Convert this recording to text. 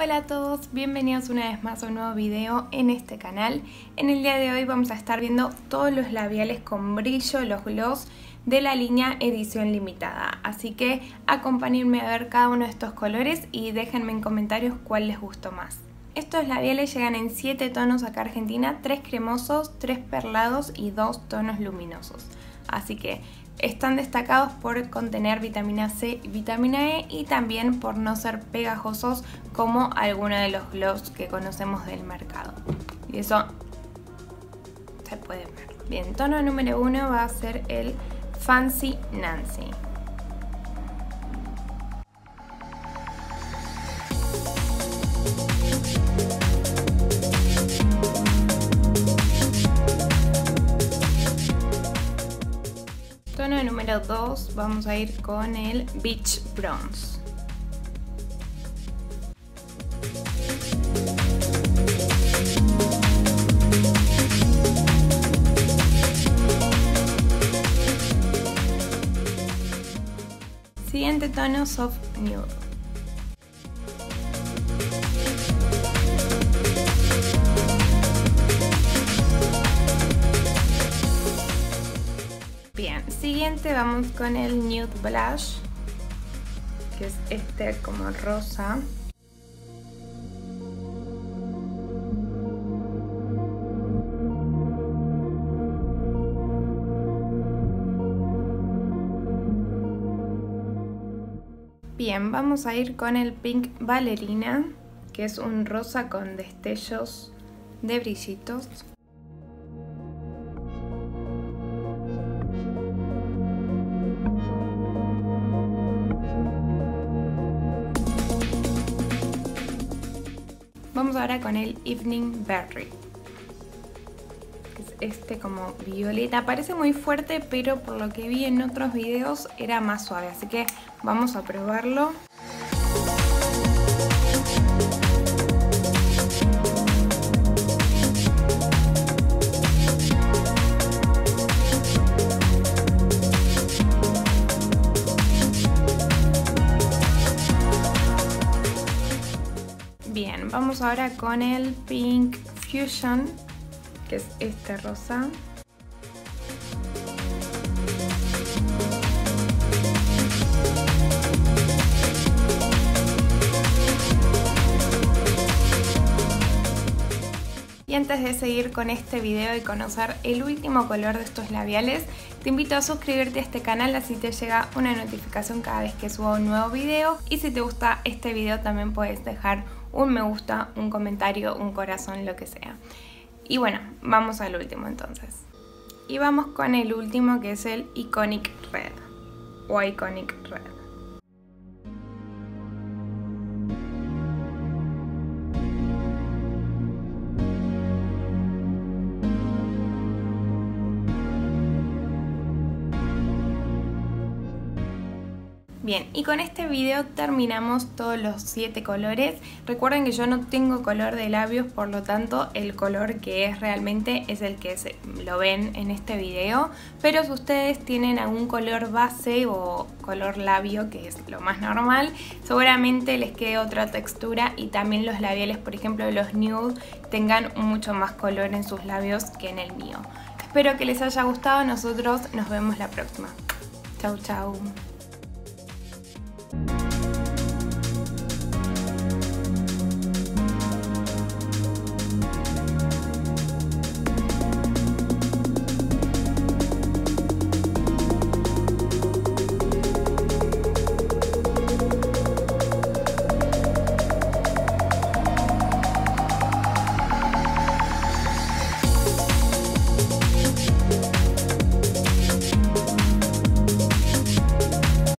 Hola a todos, bienvenidos una vez más a un nuevo video en este canal. En el día de hoy vamos a estar viendo todos los labiales con brillo, los gloss de la línea edición limitada. Así que acompáñenme a ver cada uno de estos colores y déjenme en comentarios cuál les gustó más. Estos labiales llegan en 7 tonos acá a Argentina, 3 cremosos, 3 perlados y 2 tonos luminosos. Así que están destacados por contener vitamina C y vitamina E y también por no ser pegajosos como algunos de los gloss que conocemos del mercado. Y eso se puede ver. Bien, tono número 1 va a ser el Fancy Nancy. Tono número 2, vamos a ir con el Beach Bronze. Siguiente tono, Soft Nude. Siguiente vamos con el Nude Blush, que es este como rosa. Bien, vamos a ir con el Pink Ballerina, que es un rosa con destellos de brillitos. Vamos ahora con el Evening Berry, que es este como violeta, parece muy fuerte pero por lo que vi en otros videos era más suave, así que vamos a probarlo. Bien, vamos ahora con el Pink Fusion, que es este rosa. Y antes de seguir con este video y conocer el último color de estos labiales, te invito a suscribirte a este canal, así te llega una notificación cada vez que suba un nuevo video. Y si te gusta este video también puedes dejar un me gusta, un comentario, un corazón, lo que sea. Y bueno, vamos al último entonces. Y vamos con el último, que es el Iconic Red o Iconic Red. Bien, y con este video terminamos todos los 7 colores. Recuerden que yo no tengo color de labios, por lo tanto el color que es realmente es el que lo ven en este video. Pero si ustedes tienen algún color base o color labio, que es lo más normal, seguramente les quede otra textura y también los labiales, por ejemplo los nude, tengan mucho más color en sus labios que en el mío. Espero que les haya gustado, nosotros nos vemos la próxima. Chau chau.